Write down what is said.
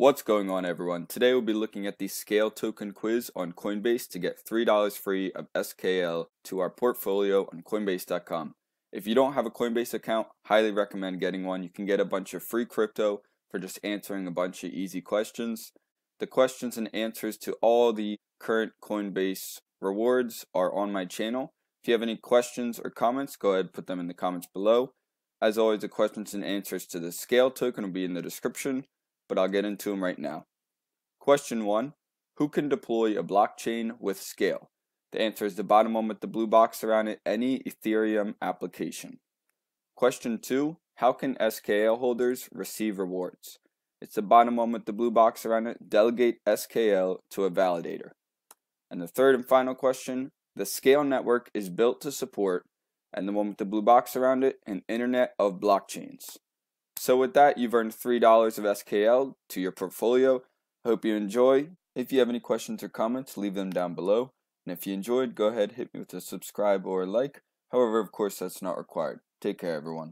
What's going on, everyone? Today we'll be looking at the SKALE token quiz on Coinbase to get $3 free of SKALE to our portfolio on Coinbase.com. If you don't have a Coinbase account, highly recommend getting one. You can get a bunch of free crypto for just answering a bunch of easy questions. The questions and answers to all the current Coinbase rewards are on my channel. If you have any questions or comments, go ahead and put them in the comments below. As always, the questions and answers to the SKALE token will be in the description, but I'll get into them right now. Question 1. Who can deploy a blockchain with SKALE? The answer is the bottom one with the blue box around it, any Ethereum application. Question 2. How can SKALE holders receive rewards? It's the bottom one with the blue box around it, delegate SKALE to a validator. And the third and final question, the SKALE network is built to support, and the one with the blue box around it, an internet of blockchains. So with that, you've earned $3 of SKALE to your portfolio. Hope you enjoy. If you have any questions or comments, leave them down below. And if you enjoyed, go ahead, hit me with a subscribe or a like. However, of course, that's not required. Take care, everyone.